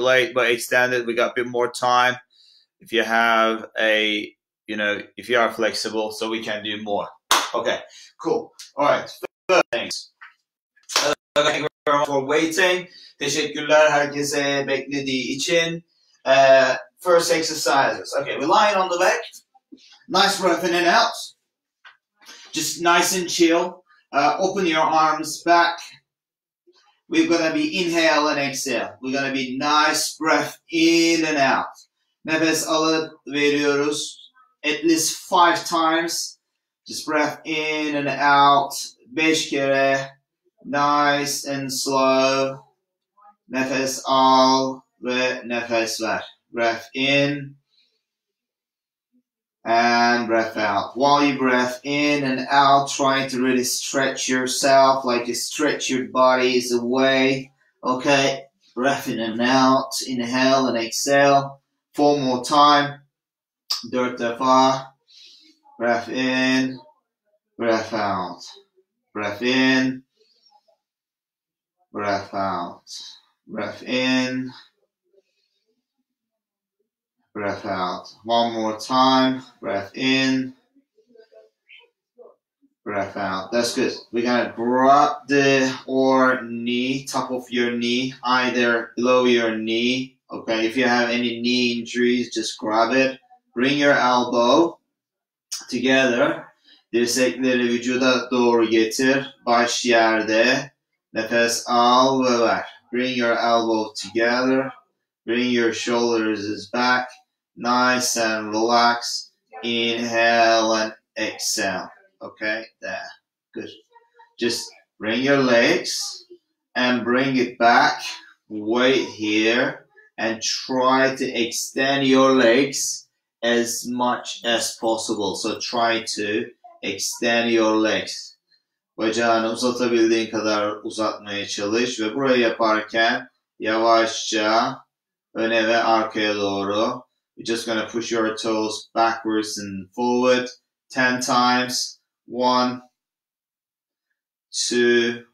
late, but extended, we got a bit more time. If you have a, you know, if you are flexible, so we can do more. Okay, cool. All right, first things. Thank you very much for waiting. Teşekkürler herkese beklediği için. First exercises. Okay, we're lying on the back. Nice breath in and out. Just nice and chill. Open your arms back. We're gonna be inhale and exhale. We're gonna be nice breath in and out. Nefes alıp veriyoruz. At least 5 times. Just breath in and out. 5 kere. Nice and slow. Nefes al ve nefes ver. Breath in and breath out. While you breath in and out, trying to really stretch yourself, like you stretch your bodies away. Okay, breath in and out. Inhale and exhale. 4 more time. 4 defa. Breath in, breath out. Breath in, breath out. Breath in, breath out. 1 more time. Breath in, breath out. That's good. We're gonna drop the or knee, top of your knee, either below your knee. Okay, if you have any knee injuries, just grab it. Bring your elbow together, dirsekleri vücuda doğru getir, baş yerde, nefes al ve ver. Bring your elbow together, bring your shoulders back, nice and relax, inhale and exhale. Okay, there, good. Just bring your legs and bring it back, wait here, and try to extend your legs as much as possible. So try to extend your legs. Bacağını uzatabildiğin kadar uzatmaya çalış ve burayı yaparken yavaşça öne ve arkaya doğru. You're just gonna push your toes backwards and forward 10 times. 1, 2,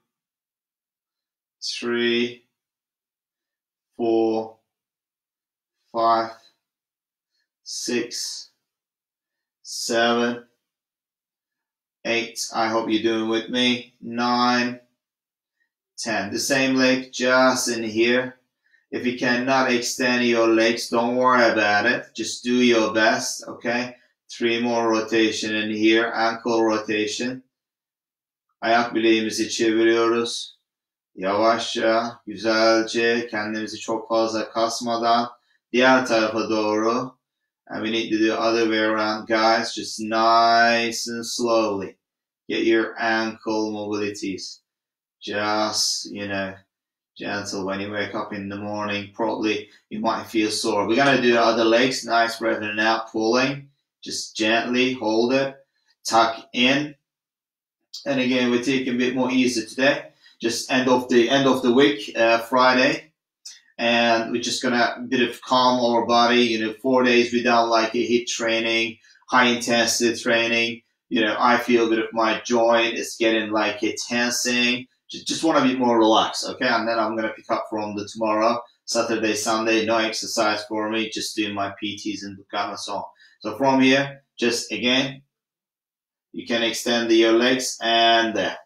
3, 4, 5, 6, 7, 8. I hope you're doing with me. 9, 10. The same leg just in here. If you cannot extend your legs, don't worry about it. Just do your best, okay? 3 more rotation in here. Ankle rotation. Ayak bileğimizi çeviriyoruz. Yavaşça, güzelce, kendimizi çok fazla kasmadan diğer tarafa doğru. And we need to do the other way around, guys. Just nice and slowly. Get your ankle mobilities. Just, you know, gentle. When you wake up in the morning, probably you might feel sore. We're going to do the other legs. Nice breath in and out, pulling. Just gently hold it. Tuck in. And again, we're taking a bit more easy today. Just end of the week, Friday. And we're just gonna a bit of calm our body, you know, 4 days without like a HIIT training, high intensity training. You know, I feel a bit of my joint is getting like a tensing. Just want to be more relaxed, okay? And then I'm gonna pick up from the tomorrow, Saturday, Sunday, no exercise for me, just doing my PTs and Bukana and so on. So from here, just again, you can extend your legs and there.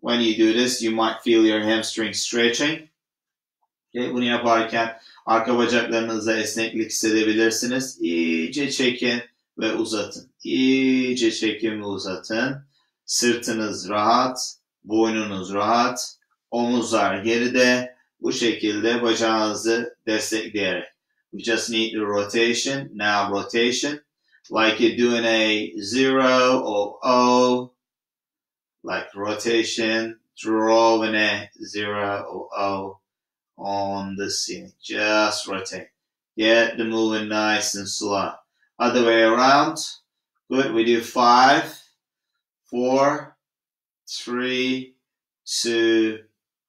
When you do this, you might feel your hamstring stretching. Okay, bunu yaparken arka bacaklarınızda esneklik hissedebilirsiniz. İyice çekin ve uzatın. İyice çekin ve uzatın. Sırtınız rahat, boynunuz rahat, omuzlar geride. Bu şekilde bacağınızı destekleyerek. We just need the rotation, now rotation. Like you're doing a 0 or 0. Like rotation, drawing a 0 or 0. On the ceiling, just rotate. Get the moving nice and slow. Other way around. Good. We do 5, 4, 3, 2,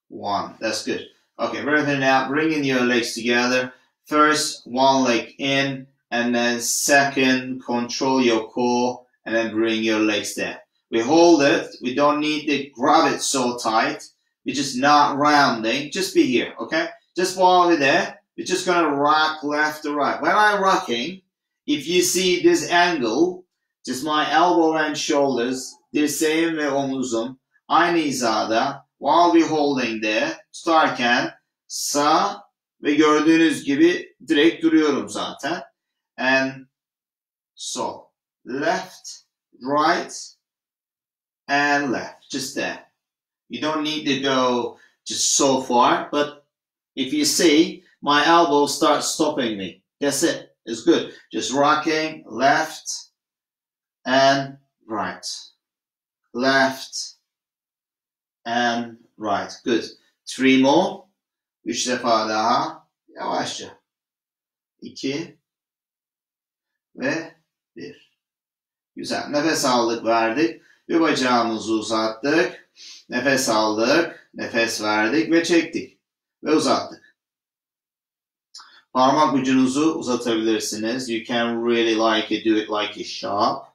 1. That's good. Okay, breath in and out. Bringing your legs together. First, 1 leg in, and then second, control your core, and then bring your legs down. We hold it. We don't need to grab it so tight. We're just not rounding, just be here, okay? just while we're there, we're just going to rock left to right. When I'm rocking, if you see this angle, just my elbow and shoulders, dirseğim ve omuzum aynı hizada. While we're holding there, tutarken sağ ve gördüğünüz gibi direkt duruyorum zaten. And sol. Left, right, and left. Just there. You don't need to go just so far, but if you see, my elbow starts stopping me. That's it. It's good. Just rocking left and right. Left and right. Good. 3 more. 3 defa daha. Yavaşça. 2 ve 1. Güzel. Nefes aldık, verdik. Bir bacağımızı uzattık. Nefes aldık. Nefes verdik ve çektik. Ve uzattık. Parmak ucunuzu uzatabilirsiniz. You can really like it, do it like a sharp.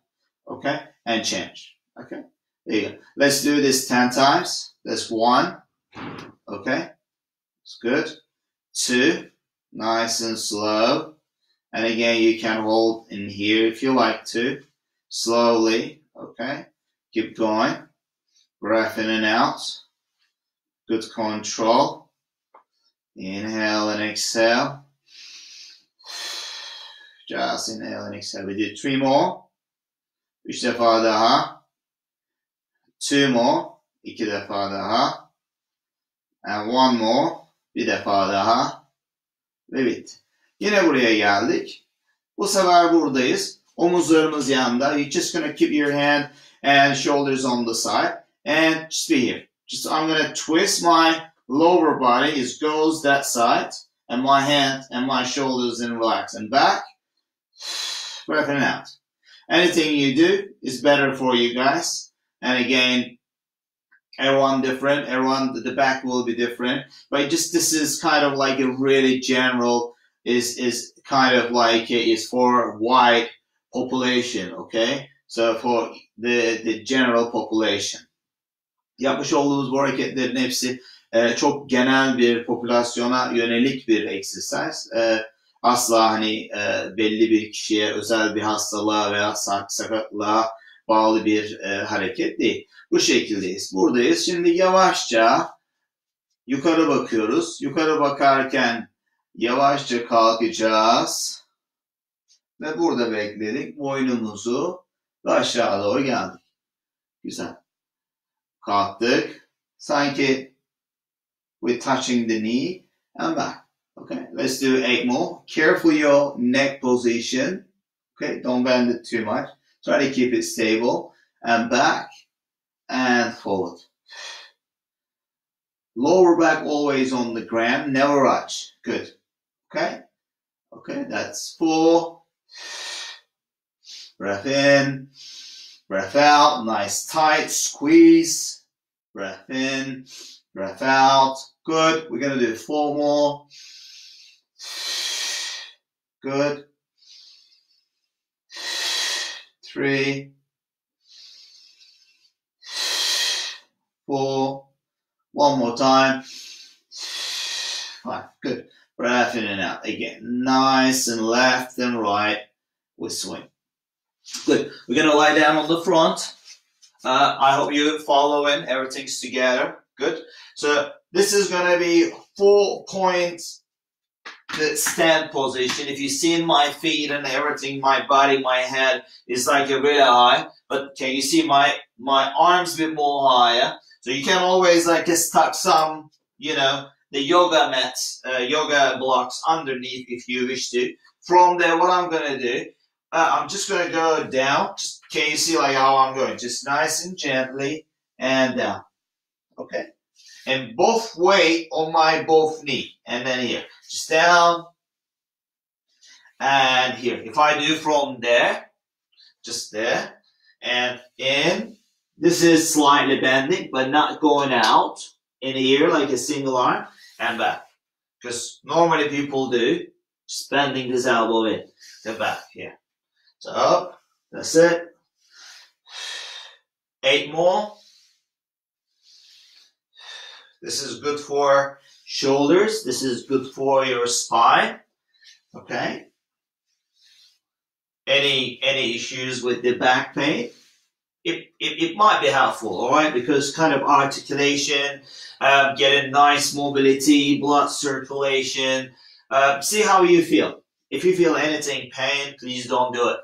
Okay? And change. Okay? There you go. Let's do this 10 times. That's 1. Okay? It's good. 2. Nice and slow. And again, you can hold in here if you like to. Slowly. Okay? Keep going. Breath in and out. Good control. Inhale and exhale. Just inhale and exhale. We did 3 more. 3 defa daha. 2 more. 2 defa daha. And 1 more. 1 defa daha. Ve bitti. Yine buraya geldik. Bu sefer buradayız. Omuzlarımız yanda. You're just gonna keep your hand and shoulders on the side. And just be here. Just I'm gonna twist my lower body. It goes that side. And my hand and my shoulders and relax. And back. Breath in and out. Anything you do is better for you guys. And again, everyone different. Everyone, the back will be different. But just this is kind of like a really general, is kind of like is for wide population. Okay. So for the general population. Yapmış olduğumuz bu hareketlerin hepsi çok genel bir popülasyona yönelik bir exercise. Asla hani belli bir kişiye, özel bir hastalığa veya sakatlığa bağlı bir hareket değil. Bu şekildeyiz. Buradayız. Şimdi yavaşça yukarı bakıyoruz. Yukarı bakarken yavaşça kalkacağız. Ve burada bekledik. Boynumuzu ve aşağı doğru geldik. Güzel. Kalktık. Sanki we're touching the knee and back. Okay, let's do 8 more. Careful your neck position. Okay, don't bend it too much. Try to keep it stable. And back and forward. Lower back always on the ground. Never arch. Good. Okay. Okay, that's 4. Breath in. Breath out. Nice tight squeeze. Breath in. Breath out. Good. We're going to do 4 more. Good. 3. 4. 1 more time. 5. Good. Breath in and out again. Nice and left and right. We swing. Good. We're going to lie down on the front. I hope you follow in. Everything's together. Good. So this is going to be 4 points. The stand position. If you've seen my feet and everything, my body, my head is like a really high. But can you see my arms a bit more higher? So you can always like just tuck some, you know, the yoga mats, yoga blocks underneath if you wish to. From there, what I'm gonna do, I'm just gonna go down. Just, can you see like how I'm going? Just nice and gently and down. Okay. And both weight on my both knee and then here. Just down and here. If I do from there, just there and in. This is slightly bending but not going out in here like a single arm and back. Because normally people do just bending this elbow in the back here. So up, that's it. 8 more. This is good for shoulders. This is good for your spine, okay? Any issues with the back pain? It might be helpful, all right? Because kind of articulation, getting nice mobility, blood circulation. See how you feel. If you feel anything, pain, please don't do it.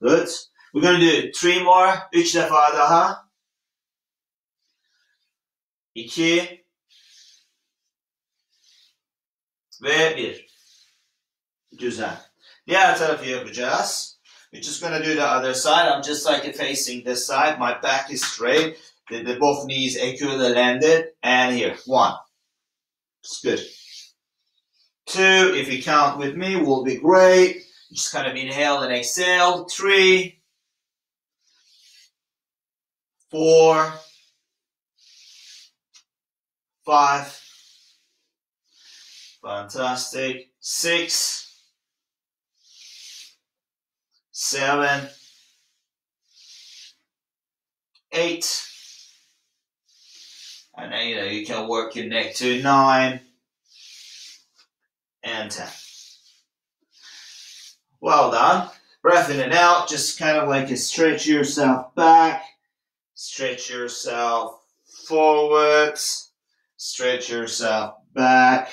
Good. We're going to do 3 more. 3 defa daha. 2 ve 1. Güzel. Diğer tarafı yapacağız. We're just going to do the other side. I'm just like facing this side. My back is straight. The both knees equally landed. And here. 1. It's good. 2. If you count with me, will be great. Just kind of inhale and exhale. 3. 4. 5. Fantastic. 6. 7, 8, and then, you can work your neck to 9 and 10. Well done. Breath in and out, just kind of like stretch yourself back, stretch yourself forward, stretch yourself back,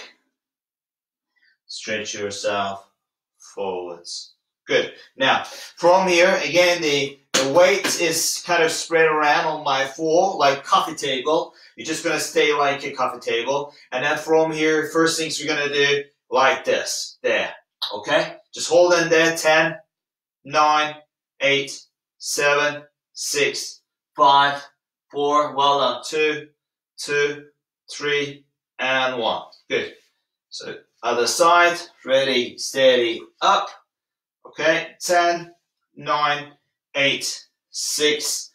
stretch yourself forwards. Good. Now, from here, again, the weight is kind of spread around on my floor, like coffee table. You're just going to stay like a coffee table. And then from here, first things you're going to do like this. There. Okay? Just hold in there. 10, 9, 8, 7, 6, 5, 4. Well done. 2, 3, and 1. Good. So, other side. Ready, steady, up. Okay, 10, 9, 8, 6,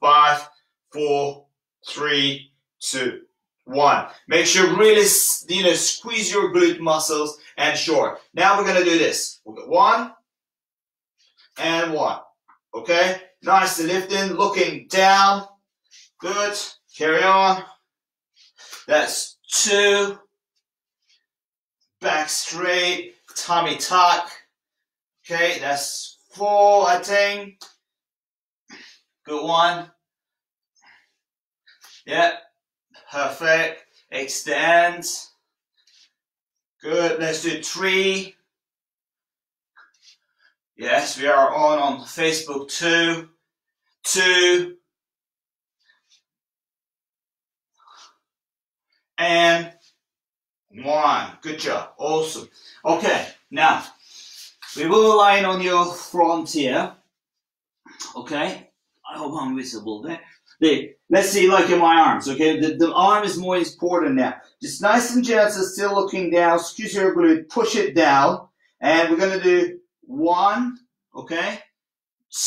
5, 4, 3, 2, 1. Make sure really, squeeze your glute muscles and short. Now we're going to do this. We've got 1 and 1. Okay, nicely lifting, looking down. Good, carry on. That's 2. Back straight, tummy tuck. Okay, that's 4, I think. Good one. Yep, perfect. Extend. Good, let's do 3. Yes, we are on Facebook too. 2. And 1. Good job. Awesome. Okay, now. We will align on your front here. Okay, I hope I'm visible there. Let's see, like in my arms. Okay, the arm is more important now. Just nice and gentle, still looking down. Squeeze your glute, push it down, and we're gonna do 1. Okay,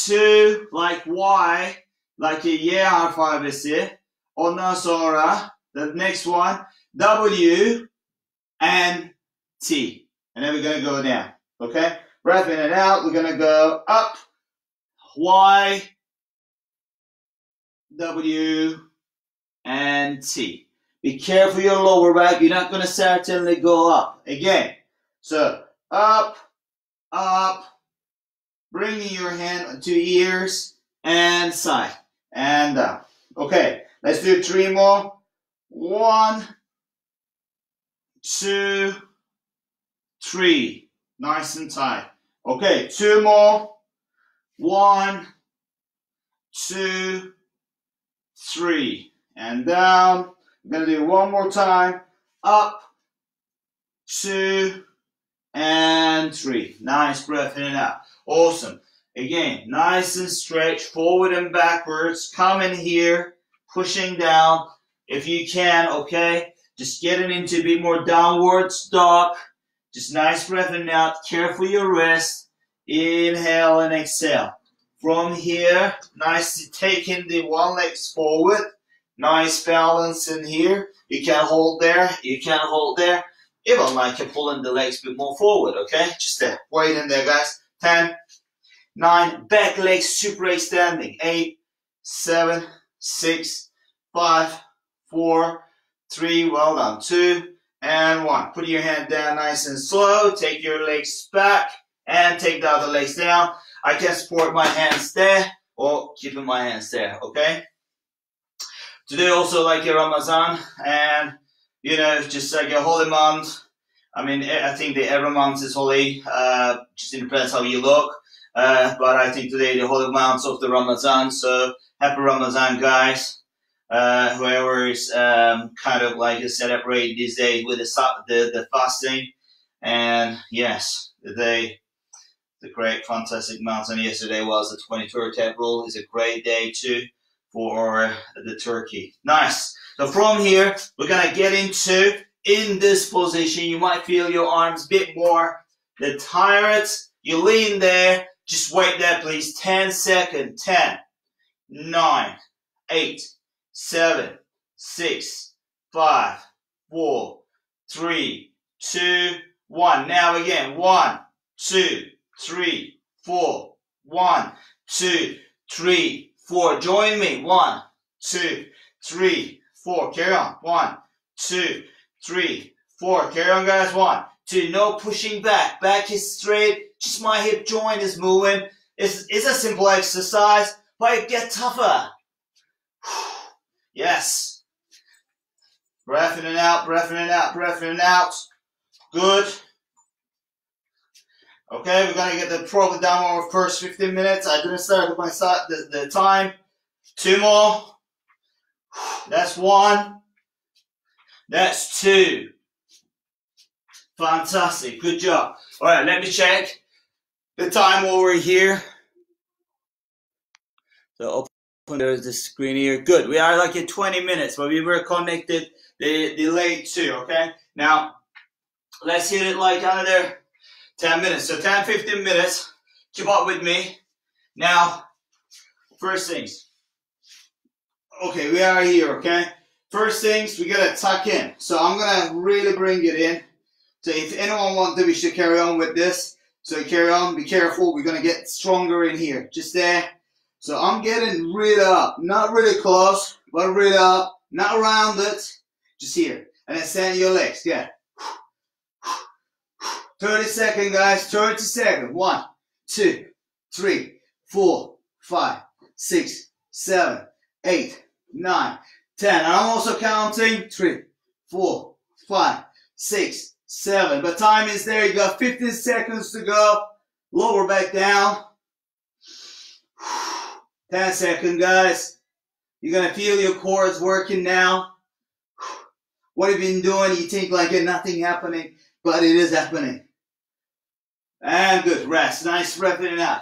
2, like Y, like a Y harfabesi. Ondan sonra the next one W and T, and then we're gonna go down. Okay. Breath in and out, we're going to go up, Y, W, and T. Be careful your lower back, you're not going to certainly go up. Again, so up, up, bringing your hand to ears, and side, and down. Okay, let's do 3 more. 1, 2, 3. Nice and tight. Okay, 2 more. 1, 2, 3. And down. I'm going to do 1 more time. Up, 2, and 3. Nice breath in and out. Awesome. Again, nice and stretch forward and backwards. Come in here, pushing down if you can, okay? Just getting into a bit more downward dog. Just nice breath in and out. Careful your wrist. Inhale and exhale. From here, nicely taking the one leg forward. Nice balance in here. You can hold there. You can hold there. Even like you're pulling the legs a bit more forward, okay? Just there. Wait in there, guys. 10, 9, back leg super extending. 8, 7, 6, 5, 4, 3, well done, 2, and 1. Put your hand down nice and slow, take your legs back, and take the other legs down. I can support my hands there, or keeping my hands there, okay? Today also like a Ramadan, and you know, just like a holy month. I mean, I think the every month is holy, just depends how you look. But I think today the holy month of the Ramadan, so happy Ramadan, guys. Whoever is kind of like celebrating this day with the fasting, and yes, the day, the great fantastic month, and yesterday was the 23rd April. It's a great day too for the turkey. Nice. So from here, we're gonna get into in this position. You might feel your arms a bit more tired. You lean there. Just wait there, please. 10 seconds. 10, 9, 8, 7, 6, 5, 4, 3, 2, 1. Now again. 1, 2, 3, 4. 1, 2, 3, 4. Join me. 1, 2, 3, 4. Carry on. 1, 2, 3, 4. Carry on, guys. 1, 2. No pushing back. Back is straight. Just my hip joint is moving. It's a simple exercise, but it gets tougher. Yes. Breath in and out, breath in and out, breath in and out. Good. Okay, we're going to get the proper downward first 15 minutes. I didn't start with my side, the time. 2 more. That's 1. That's 2. Fantastic. Good job. All right, let me check the time over here. So open the screen here. Good. We are like at 20 minutes, but we were connected the delay too, okay? Now, let's hit it like another 10 minutes. So 10, 15 minutes. Keep up with me. Now, first things. Okay, we are here, okay? First things, we gotta tuck in. So I'm gonna really bring it in. So if anyone wants to, we should carry on with this. So carry on, be careful. We're gonna get stronger in here. Just there. So I'm getting really up. Not really close, but really up. Not rounded. Just here. And then stand your legs. Yeah. 30 seconds, guys. 30 seconds. 1, 2, 3, 4, 5, 6, 7, 8, 9, 10. And I'm also counting. 3, 4, 5, 6, 7, but time is there. You got 15 seconds to go. Lower back down. 10 seconds, guys. You're gonna feel your core is working now. What have you been doing? You think like nothing happening, but it is happening. And good, rest. Nice breath in and out.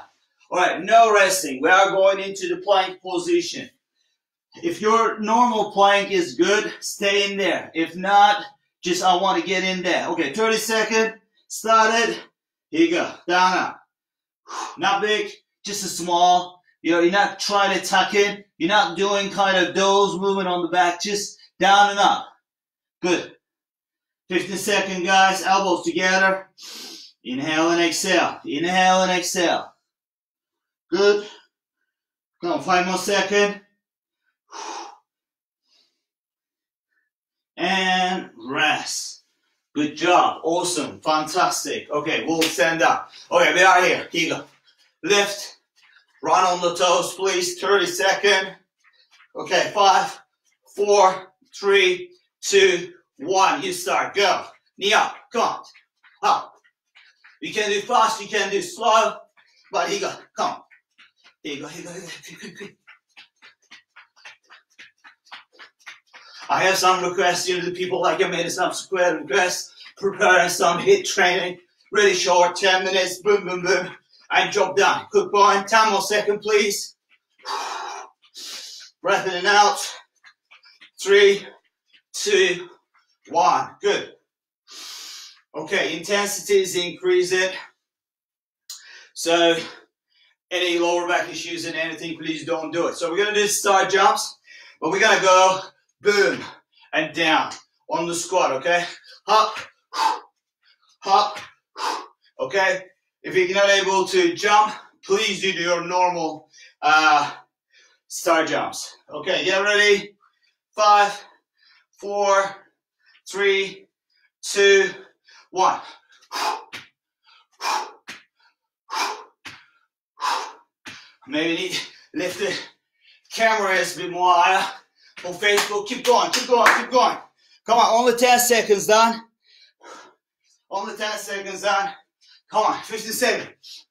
All right, no resting. We are going into the plank position. If your normal plank is good, stay in there. If not, just, I want to get in there. Okay, 30 seconds. Started. Here you go. Down, up. Not big, just a small. You know, you're not trying to tuck in. You're not doing kind of those moving on the back. Just down and up. Good. 15 seconds, guys. Elbows together. Inhale and exhale. Inhale and exhale. Good. Come on, 5 more seconds. And rest. Good job. Awesome. Fantastic. Okay, we'll stand up. Okay, we are here. Here you go. Lift. Run on the toes, please. 30 seconds. Okay, 5, 4, 3, 2, 1. You start. Go. Knee up. Come on. Up. You can do fast. You can do slow. But here you go. Come on. Here you go. Here you go. Here you go. I have some requests, you know, the people like I made some square requests, preparing some HIIT training, really short, 10 minutes, boom, boom, boom, and drop down. Good point, 10 more seconds, please. Breath in and out. 3, 2, 1. Good. Okay, intensity is increasing. So, any lower back issues and anything, please don't do it. So we're going to do star jumps, but we're going to go boom and down on the squat, okay? Hop, hop, okay? If you're not able to jump, please do your normal star jumps. Okay, get ready. 5, 4, 3, 2, 1. Maybe need to lift the camera a bit more higher on Facebook. Keep going, keep going, keep going. Come on, only 10 seconds done. Only 10 seconds done. Come on, 15 seconds.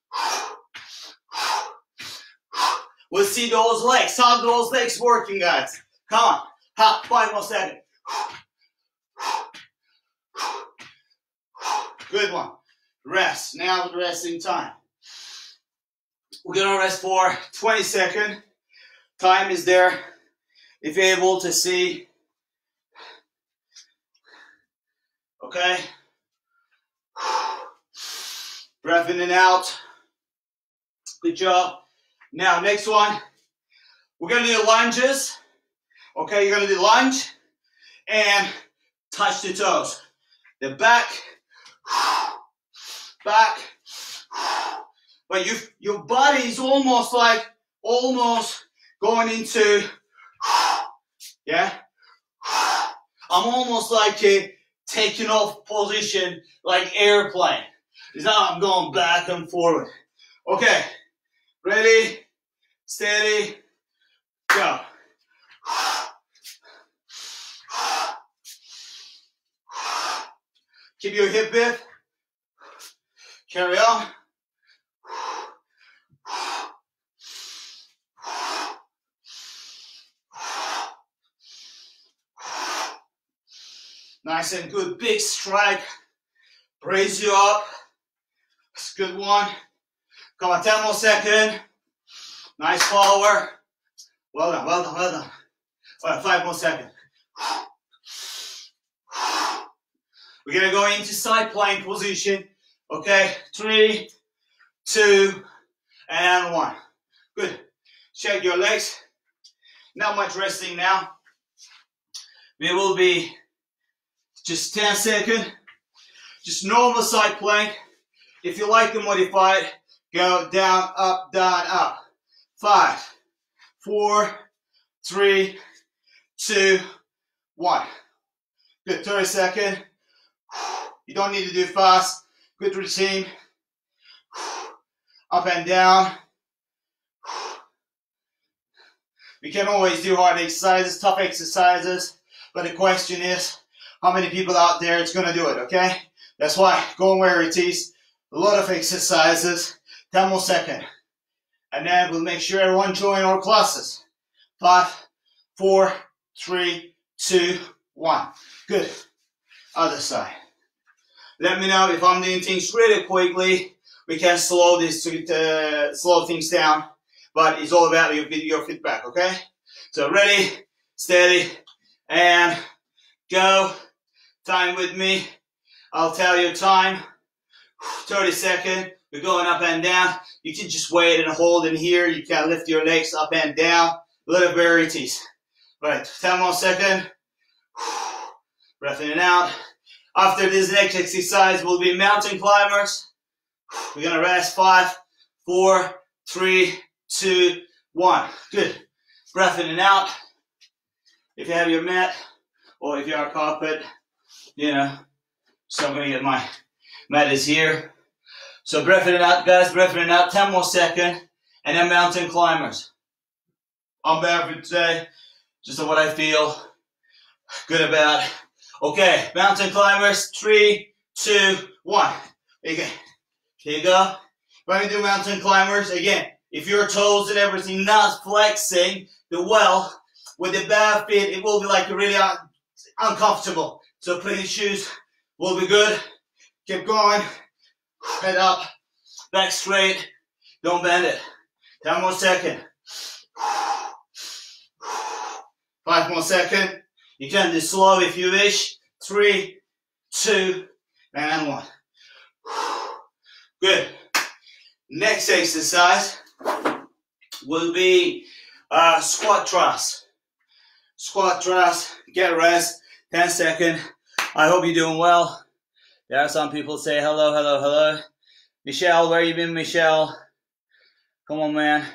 We'll see those legs, how those legs working, guys. Come on, hop, 5 more seconds. Good one. Rest, now the resting time. We're gonna rest for 20 seconds. Time is there. If you're able to see. Okay. Breath in and out. Good job. Now, next one. We're gonna do lunges. Okay, you're gonna do lunge and touch the toes. The back, back. But your body is almost like, going into, yeah? I'm almost like a taking off position, like airplane. Now I'm going back and forward. Okay, ready, steady, go. Keep your hip bit, carry on. Nice and good, big strike, brace you up, that's a good one. Come on, 10 more seconds, nice power, well done, well done, well done. All right, 5 more seconds. We're gonna go into side plank position, okay, 3, 2, and 1. Good, shake your legs, not much resting now, we will be just 10 seconds, just normal side plank. If you like to modify it, go down, up, down, up. 5, 4, 3, 2, 1. Good, 30 seconds. You don't need to do fast. Good routine. Up and down. We can always do hard exercises, tough exercises, but the question is, how many people out there is going to do it, okay? That's why, go where it is. A lot of exercises. 10 more seconds. And then we'll make sure everyone join our classes. 5, 4, 3, 2, 1. Good. Other side. Let me know if I'm doing things really quickly. We can slow this to slow things down. But it's all about your feedback, okay? So ready, steady, and go. Time with me. I'll tell you time. 30 seconds. We're going up and down. You can just wait and hold in here. You can lift your legs up and down. Little varieties. Right. 10 more seconds. Breath in and out. After this next exercise will be mountain climbers. We're gonna rest. 5, 4, 3, 2, 1. Good. Breath in and out. If you have your mat, or if you're a carpet, you know, so I'm gonna get my mat is here. So breath in and out, guys, breath in and out, 10 more seconds, and then mountain climbers. I'm barefoot today, just what I feel good about. Okay, mountain climbers, 3, 2, 1. Okay, here you go. When we do mountain climbers, again, if your toes and everything not flexing the well, with the bare feet, it will be like really uncomfortable, so clean shoes will be good. Keep going, head up, back straight, don't bend it. 10 more seconds, 5 more seconds, you can do slow if you wish. 3, 2, and 1. Good. Next exercise will be squat thrust. Squat thrust, get rest, 10 seconds. I hope you're doing well. There are some people say hello, hello, hello. Michelle, where you been, Michelle? Come on, man.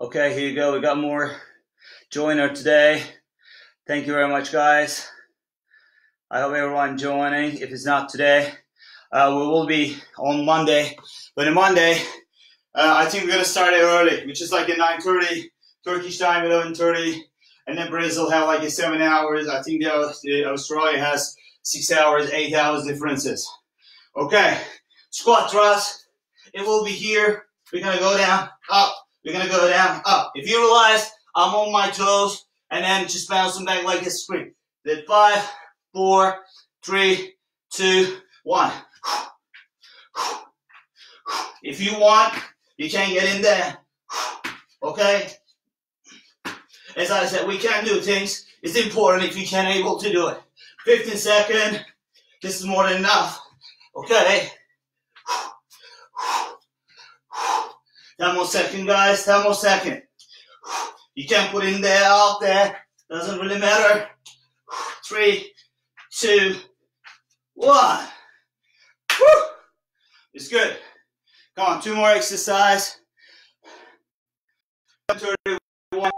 Okay, here you go. We got more joiner today. Thank you very much, guys. I hope everyone joining. If it's not today, we will be on Monday. But on Monday, I think we're gonna start it early, which is like at 9:30 Turkish time, 11:30, and then Brazil have like a 7 hours. I think Australia has 6 hours, 8 hours differences. Okay, squat thrust. It will be here. We're gonna go down, up. We're gonna go down, up. If you realize I'm on my toes, and then just bouncing back like a spring. Then 5, 4, 3, 2, 1. If you want, you can get in there. Okay? As I said, we can do things. It's important if you can able to do it. 15 seconds. This is more than enough. Okay? 10 more seconds, guys. 10 more seconds. You can put in there, out there. Doesn't really matter. 3, 2, 1. Woo! It's good. Come on, two more exercise. 31.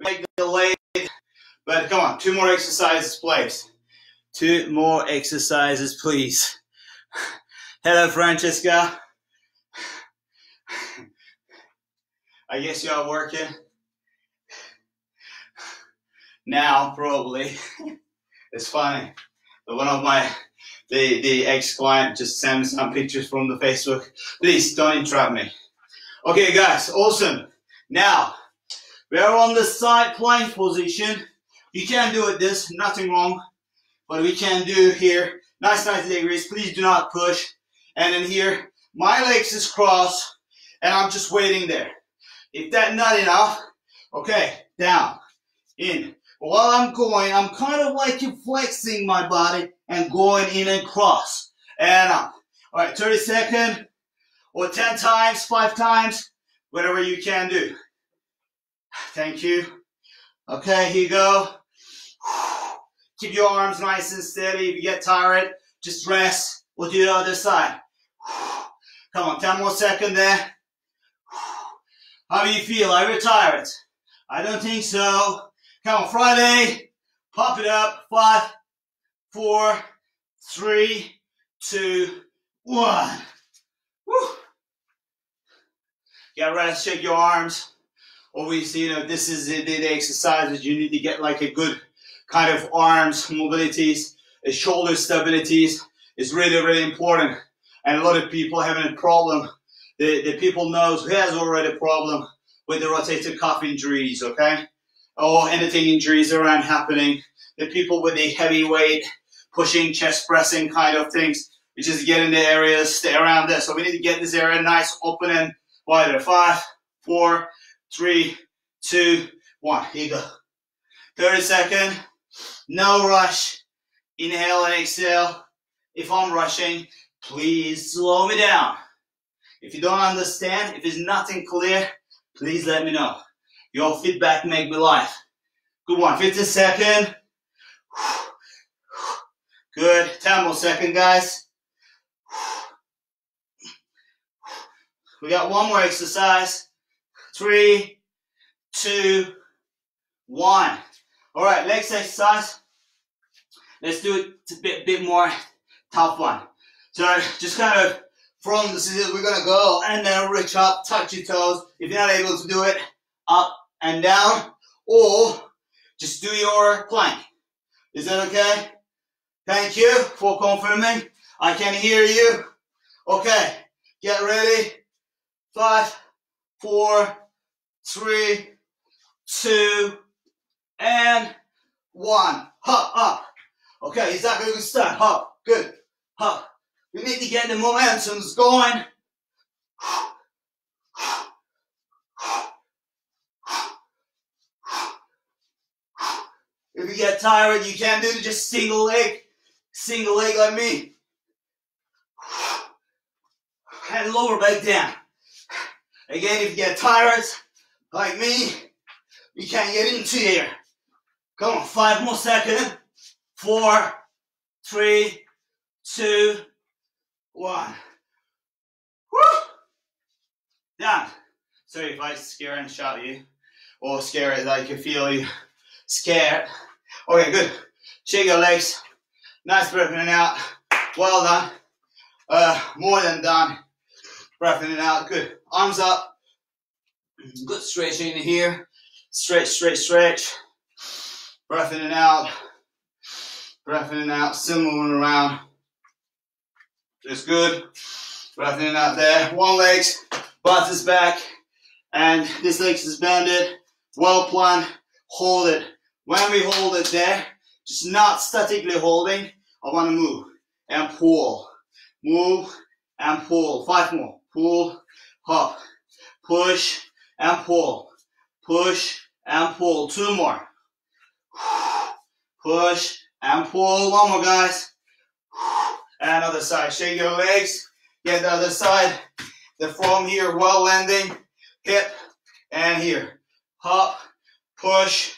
Make the leg. But come on, two more exercises, please. Two more exercises, please. Hello, Francesca. I guess you are working. Now, probably. It's funny. One of my the ex-client just sent me some pictures from the Facebook. Please don't interrupt me. Okay, guys, awesome. Now we are on the side plank position. You can do it this, nothing wrong. But we can do here nice 90 degrees. Please do not push. And then here, my legs is crossed, and I'm just waiting there. If that's not enough, okay, down, in. While I'm going, I'm kind of like flexing my body and going in and cross and up. All right, 30 seconds or 10 times, 5 times, whatever you can do. Thank you. Okay, here you go. Keep your arms nice and steady. If you get tired, just rest. We'll do the other side. Come on, 10 more seconds there. How do you feel? Are you tired? I don't think so. Come on, Friday, pop it up. 5, 4, 3, 2, 1. Woo. Get rest, shake your arms. Obviously, you know, this is the exercise that you need to get like a good kind of arms mobilities, shoulder stabilities. It's really, really important. And a lot of people having a problem. The people knows who has already a problem with the rotator cuff injuries, okay? Or anything injuries around happening. The people with the heavy weight, pushing, chest pressing kind of things. We just get in the areas, stay around there. So we need to get this area nice, open and wider. 5, 4, 3, 2, 1. Here you go. 30 seconds. No rush. Inhale and exhale. If I'm rushing, please slow me down. If you don't understand, if it's nothing clear, please let me know. Your feedback make me life. Good one. 50 seconds. Good. 10 more seconds, guys. We got one more exercise. 3, 2, 1. All right, next exercise. Let's do it a bit more tough one. So just kind of from the scissors, we're gonna go and then reach up, touch your toes. If you're not able to do it, up and down, or just do your plank. Is that okay? Thank you for confirming. I can hear you. Okay, get ready. 5, 4, 3, 2, and 1. Hop up. Okay, is that a good start? Hop, good. Hop. We need to get the momentum going. If you get tired, you can't do it, just single leg like me. And lower back down. Again, if you get tired, like me, you can't get into here. Come on, 5 more seconds. 4, 3, 2, 1. Woo! Down. Sorry if I scare and shout you, or scare it like you feel you scared. Okay, good. Shake your legs. Nice breathing out. Well done. More than done. Breathing it out. Good. Arms up. Good stretch in here. Stretch, stretch, stretch. Breathing it out. Breathing it out. Similar one around. Just good. Breathing it out there. One leg. Butt is back. And this leg is bended. Well planned. Hold it. When we hold it there, just not statically holding. I want to move and pull. Move and pull. 5 more. Pull, hop, push and pull. Push and pull. 2 more. Push and pull. 1 more, guys. And other side. Shake your legs. Get the other side. The form here, well landing. Hip and here. Hop, push,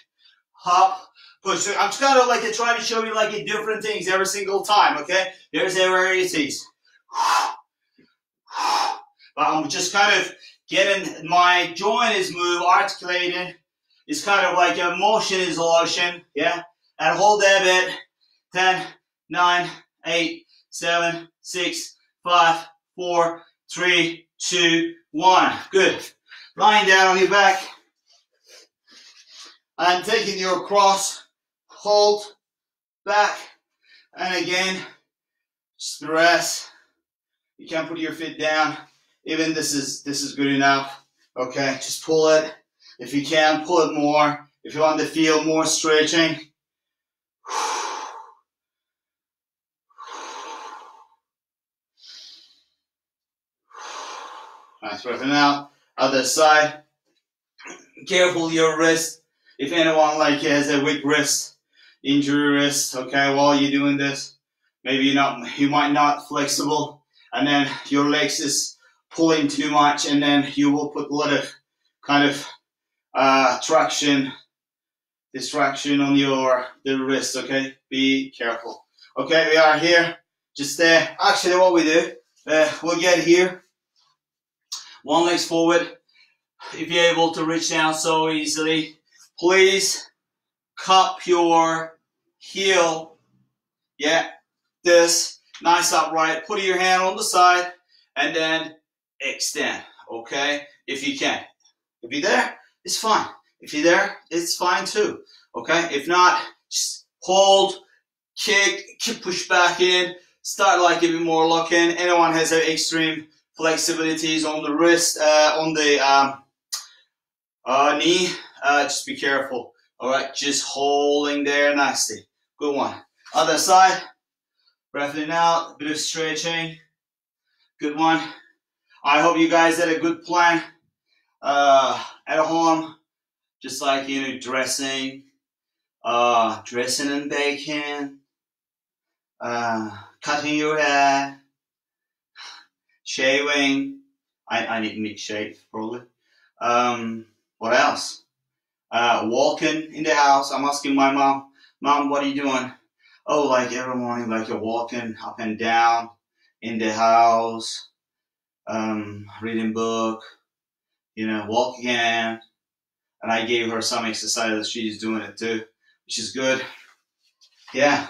hop, push. I'm just kind of like trying to show you like different things every single time, okay? There's varieties. But I'm just kind of getting my joint is moved, articulated. It's kind of like your motion is lotion, yeah? And hold that bit. 10, 9, 8, 7, 6, 5, 4, 3, 2, 1. Good. Lying down on your back. And taking your cross, hold, back, and again, stress. You can put your feet down. Even this is good enough. Okay, just pull it. If you can, pull it more. If you want to feel more stretching. Nice breathing out. Other side. Careful your wrist. If anyone has a weak wrist, injury wrist, okay, while you're doing this, maybe you might not flexible, and then your legs is pulling too much, and then you will put a lot of kind of distraction on the wrist. Okay, be careful. Okay, we are here. Just there. Actually, what we do, we'll get here. One leg forward. If you're able to reach down so easily. Please cup your heel, yeah, this, nice upright, put your hand on the side, and then extend, okay, if you can. If you're there, it's fine. If you're there, it's fine too, okay. If not, just hold, kick, push back in, start like a bit more lock in. Anyone has extreme flexibilities on the wrist, on the knee. Just be careful. All right, just holding there nicely. Good one. Other side. Breathing out. A bit of stretching. Good one. I hope you guys had a good plan at home. Just like dressing, dressing and baking, cutting your hair, shaving. I need mid-shave probably. What else? Walking in the house. I'm asking my mom, what are you doing? Oh, like every morning, like you're walking up and down in the house, reading book, walk again. And I gave her some exercises. She's doing it too, which is good. Yeah.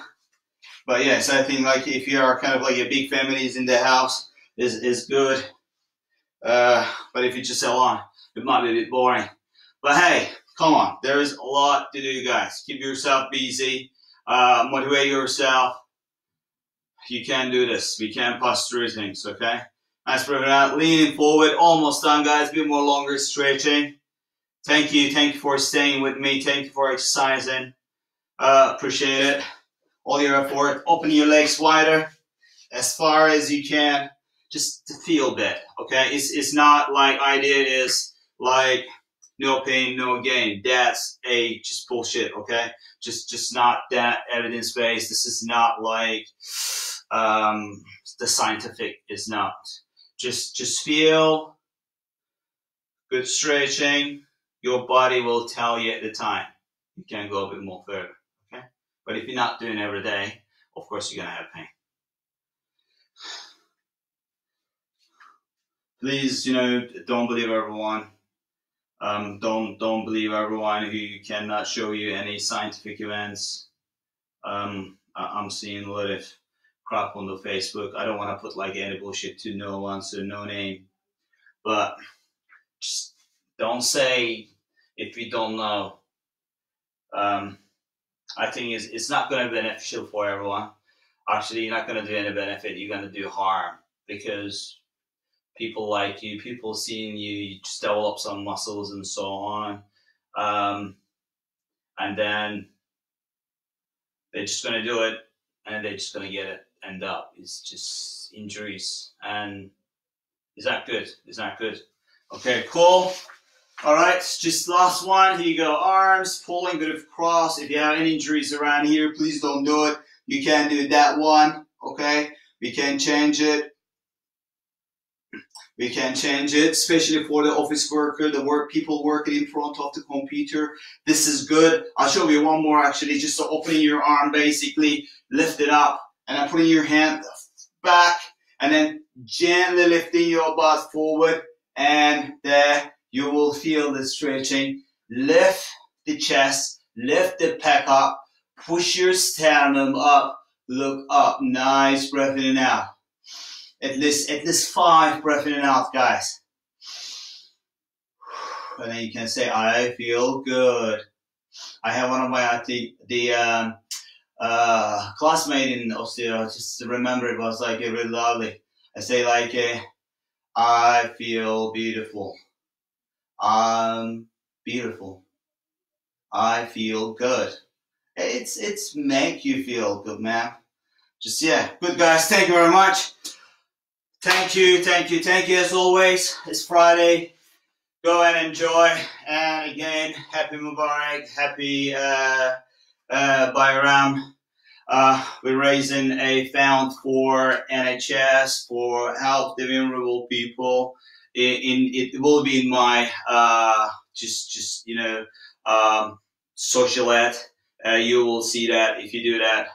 But yes, I think like if you are kind of like a big family is in the house, is good. But if you're just alone, it might be a bit boring. But hey, come on, there is a lot to do, guys. Keep yourself busy, motivate yourself. You can do this. We can pass through things, okay? Nice breathing out, leaning forward. Almost done, guys. A bit more longer stretching. Thank you. Thank you for staying with me. Thank you for exercising. Appreciate it. All your effort. Open your legs wider as far as you can. Just to feel that, okay? It's not like idea is like... No pain, no gain. That's a just bullshit, okay? Just not that evidence-based. This is not like the scientific is not. Just feel good stretching. Your body will tell you at the time. You can go a bit more further, okay? But if you're not doing it every day, of course you're gonna have pain. Please, don't believe everyone. Don't believe everyone who cannot show you any scientific events. I'm seeing a lot of crap on the Facebook. I don't want to put like any bullshit to no one, so no name. But just don't say if you don't know. I think it's not going to be beneficial for everyone. Actually, you're not going to do any benefit. You're going to do harm, because people like you, people seeing you, you just develop some muscles and so on. And then they're just going to do it, and they're just going to get it, end up. It's just injuries, and is that good? It's not good. Okay, cool. All right, just last one. Here you go. Arms, pulling, bit of cross. If you have any injuries around here, please don't do it. You can do that one, okay? We can change it. We can change it, especially for the office worker, the work people working in front of the computer. This is good. I'll show you one more actually. Just so opening your arm, basically lift it up, and then putting your hand back, and then gently lifting your butt forward, and there you will feel the stretching. Lift the chest, lift the pec up, push your sternum up, look up. Nice, breath in and out. At least 5 breath in and out, guys. And then you can say, I feel good. I have one of my, I think, the classmate in Austria, just to remember, it was like really lovely. I say like, I feel beautiful. I'm beautiful. I feel good. It's make you feel good, man. Just, yeah, good guys. Thank you very much. Thank you as always. It's Friday. Go and enjoy. And again, happy Mubarak, happy Bayram. We're raising a fund for NHS, for help the vulnerable people. It will be in my just you know, social ed. You will see that if you do that,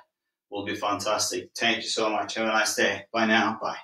will be fantastic. Thank you so much. Have a nice day. Bye now. Bye.